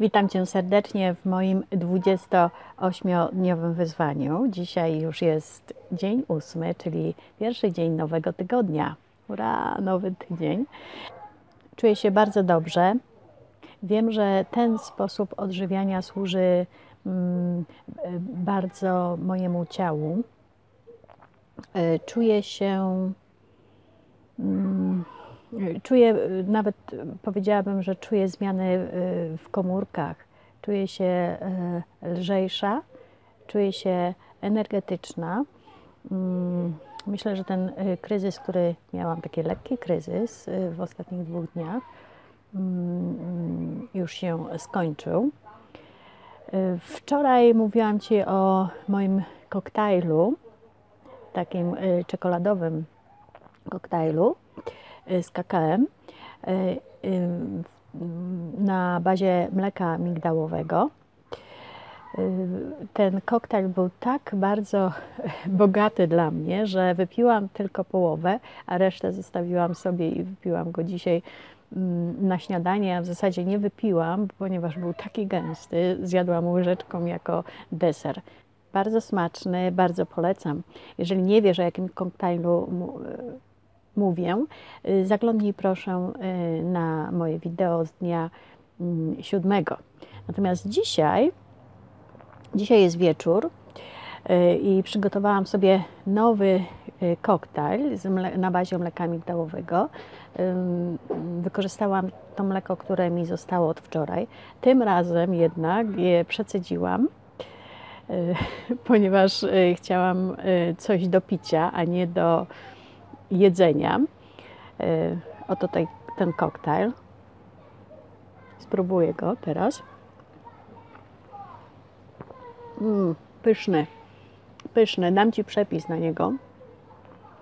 Witam Cię serdecznie w moim 28-dniowym wyzwaniu. Dzisiaj już jest dzień 8, czyli pierwszy dzień nowego tygodnia. Ura, nowy tydzień. Czuję się bardzo dobrze. Wiem, że ten sposób odżywiania służy bardzo mojemu ciału. Czuję się... Czuję, nawet powiedziałabym, że czuję zmiany w komórkach. Czuję się lżejsza, czuję się energetyczna. Myślę, że ten kryzys, który miałam, taki lekki kryzys w ostatnich 2 dniach, już się skończył. Wczoraj mówiłam Ci o moim koktajlu, takim czekoladowym koktajlu z kakaem na bazie mleka migdałowego. Ten koktajl był tak bardzo bogaty dla mnie, że wypiłam tylko połowę, a resztę zostawiłam sobie i wypiłam go dzisiaj na śniadanie. A w zasadzie nie wypiłam, ponieważ był taki gęsty, zjadłam łyżeczką jako deser. Bardzo smaczny, bardzo polecam. Jeżeli nie wiesz, o jakim koktajlu mówię, zaglądnij proszę na moje wideo z dnia 7. Natomiast dzisiaj jest wieczór i przygotowałam sobie nowy koktajl na bazie mleka migdałowego. Wykorzystałam to mleko, które mi zostało od wczoraj. Tym razem jednak je przecedziłam, ponieważ chciałam coś do picia, a nie do jedzenia. Oto ten koktajl. Spróbuję go teraz. Pyszny. Pyszny. Dam Ci przepis na niego.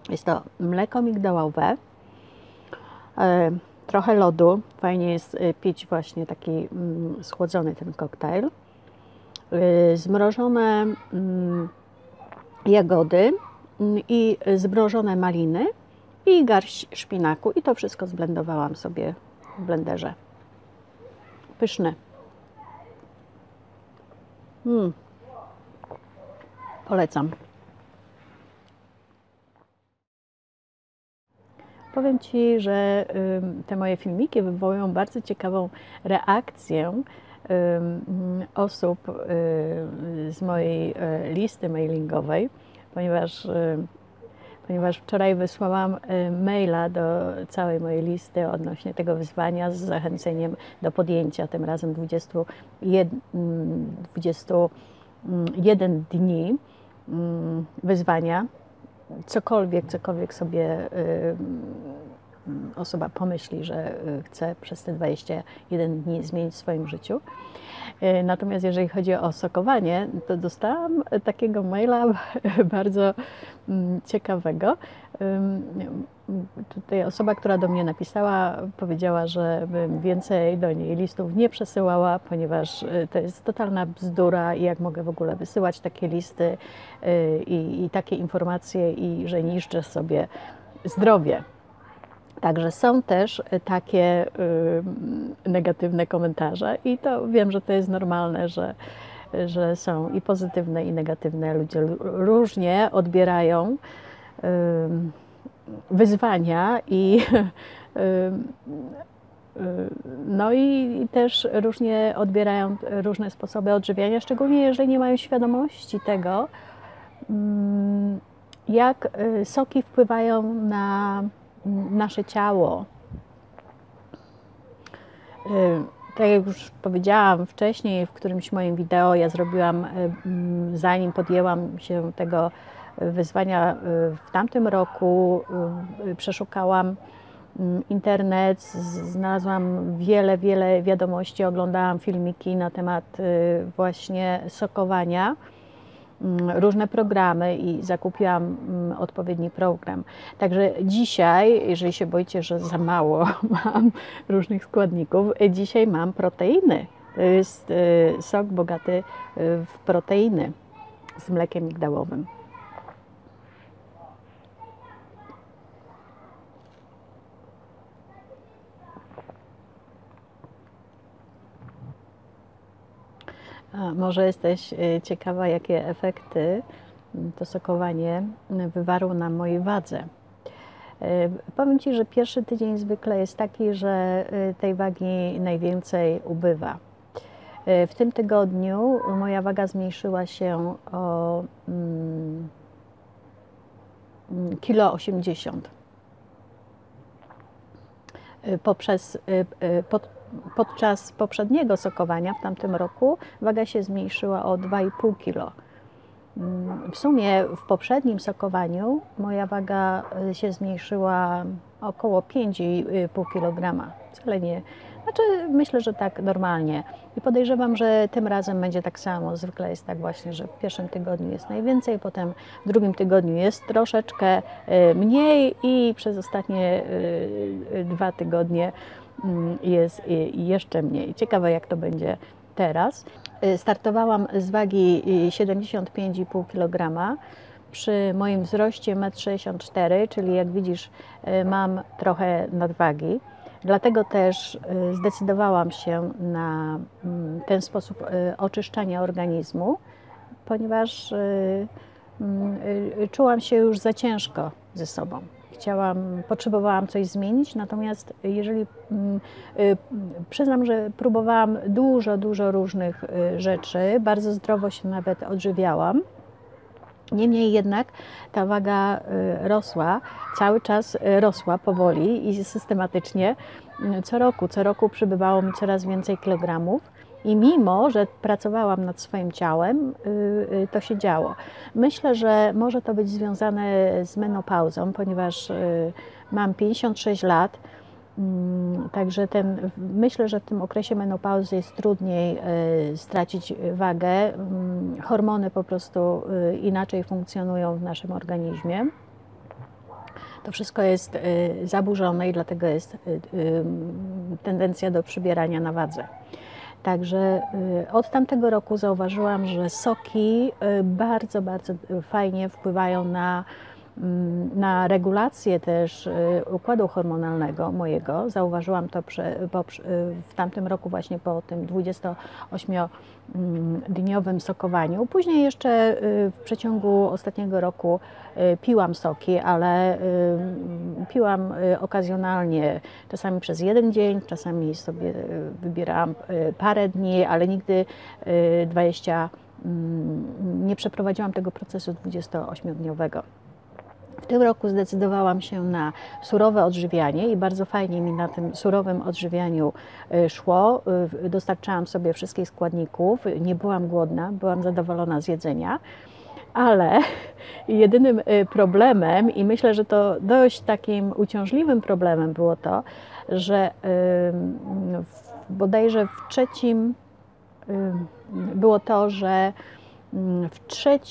Jest to mleko migdałowe. Trochę lodu. Fajnie jest pić właśnie taki schłodzony ten koktajl. Zmrożone jagody i zmrożone maliny i garść szpinaku. I to wszystko zblendowałam sobie w blenderze. Pyszne. Polecam. Powiem Ci, że te moje filmiki wywołują bardzo ciekawą reakcję osób z mojej listy mailingowej, ponieważ wczoraj wysłałam maila do całej mojej listy odnośnie tego wyzwania z zachęceniem do podjęcia, tym razem 21 dni wyzwania, cokolwiek sobie osoba pomyśli, że chce przez te 21 dni zmienić w swoim życiu. Natomiast jeżeli chodzi o sokowanie, to dostałam takiego maila bardzo ciekawego. Tutaj osoba, która do mnie napisała, powiedziała, że więcej do niej listów nie przesyłała, ponieważ to jest totalna bzdura i jak mogę w ogóle wysyłać takie listy i takie informacje i że niszczę sobie zdrowie. Także są też takie negatywne komentarze i to wiem, że to jest normalne, że są i pozytywne, i negatywne. Ludzie różnie odbierają wyzwania i no i też różnie odbierają różne sposoby odżywiania, szczególnie jeżeli nie mają świadomości tego, jak soki wpływają na nasze ciało. Tak jak już powiedziałam wcześniej, w którymś moim wideo, ja zrobiłam, zanim podjęłam się tego wyzwania w tamtym roku, przeszukałam internet, znalazłam wiele wiadomości, oglądałam filmiki na temat właśnie sokowania, różne programy i zakupiłam odpowiedni program. Także dzisiaj, jeżeli się boicie, że za mało mam różnych składników, dzisiaj mam proteiny. To jest sok bogaty w proteiny z mlekiem migdałowym. Może jesteś ciekawa, jakie efekty to sokowanie wywarło na mojej wadze. Powiem Ci, że pierwszy tydzień zwykle jest taki, że tej wagi najwięcej ubywa. W tym tygodniu moja waga zmniejszyła się o 1,80 kg. Podczas poprzedniego sokowania w tamtym roku waga się zmniejszyła o 2,5 kg. W sumie w poprzednim sokowaniu moja waga się zmniejszyła około 5,5 kg. Wcale nie, znaczy myślę, że tak normalnie. I podejrzewam, że tym razem będzie tak samo. Zwykle jest tak właśnie, że w pierwszym tygodniu jest najwięcej, potem w drugim tygodniu jest troszeczkę mniej i przez ostatnie 2 tygodnie jest jeszcze mniej. Ciekawe, jak to będzie teraz. Startowałam z wagi 75,5 kg. Przy moim wzroście 1,64 m, czyli jak widzisz, mam trochę nadwagi. Dlatego też zdecydowałam się na ten sposób oczyszczania organizmu, ponieważ czułam się już za ciężko ze sobą. Potrzebowałam coś zmienić, natomiast jeżeli przyznam, że próbowałam dużo różnych rzeczy, bardzo zdrowo się nawet odżywiałam, niemniej jednak ta waga rosła, cały czas rosła powoli i systematycznie. Co roku przybywało mi coraz więcej kilogramów. I mimo, że pracowałam nad swoim ciałem, to się działo. Myślę, że może to być związane z menopauzą, ponieważ mam 56 lat, także myślę, że w tym okresie menopauzy jest trudniej stracić wagę. Hormony po prostu inaczej funkcjonują w naszym organizmie. To wszystko jest zaburzone i dlatego jest tendencja do przybierania na wadze. Także od tamtego roku zauważyłam, że soki bardzo fajnie wpływają na regulację też układu hormonalnego mojego. Zauważyłam to w tamtym roku właśnie po tym 28-dniowym sokowaniu. Później jeszcze w przeciągu ostatniego roku piłam soki, ale piłam okazjonalnie, czasami przez jeden dzień, czasami sobie wybierałam parę dni, ale nigdy nie przeprowadziłam tego procesu 28-dniowego. W tym roku zdecydowałam się na surowe odżywianie i bardzo fajnie mi na tym surowym odżywianiu szło. Dostarczałam sobie wszystkich składników, nie byłam głodna, byłam zadowolona z jedzenia, ale jedynym problemem, i myślę, że to dość takim uciążliwym problemem było to, że bodajże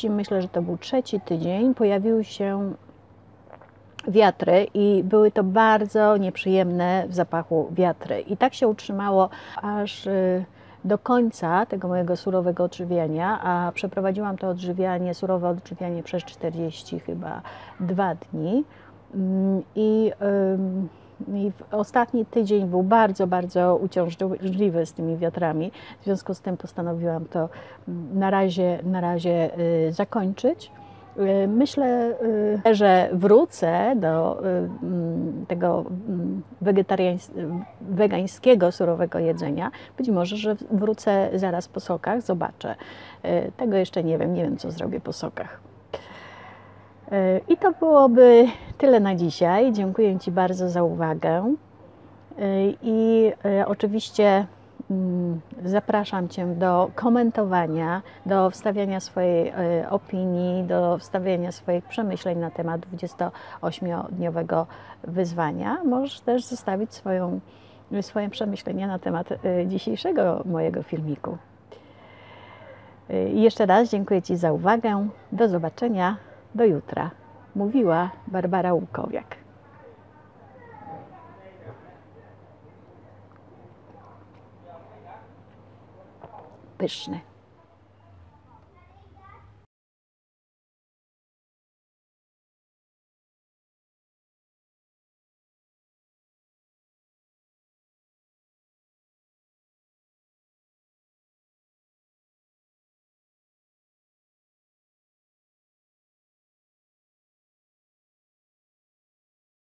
myślę, że to był trzeci tydzień, pojawiły się wiatry i były to bardzo nieprzyjemne w zapachu wiatry. I tak się utrzymało aż do końca tego mojego surowego odżywiania, a przeprowadziłam to surowe odżywianie przez 40 chyba 2 dni. I ostatni tydzień był bardzo uciążliwy z tymi wiatrami. W związku z tym postanowiłam to na razie zakończyć. Myślę, że wrócę do tego wegańskiego, surowego jedzenia. Być może, że wrócę zaraz po sokach, zobaczę. Tego jeszcze nie wiem, co zrobię po sokach. I to byłoby tyle na dzisiaj. Dziękuję Ci bardzo za uwagę i oczywiście zapraszam Cię do komentowania, do wstawiania swojej opinii, do wstawiania swoich przemyśleń na temat 28-dniowego wyzwania. Możesz też zostawić swoje przemyślenia na temat dzisiejszego mojego filmiku. I jeszcze raz dziękuję Ci za uwagę. Do zobaczenia. Do jutra. Mówiła Barbara Łukowiak. Pyszny.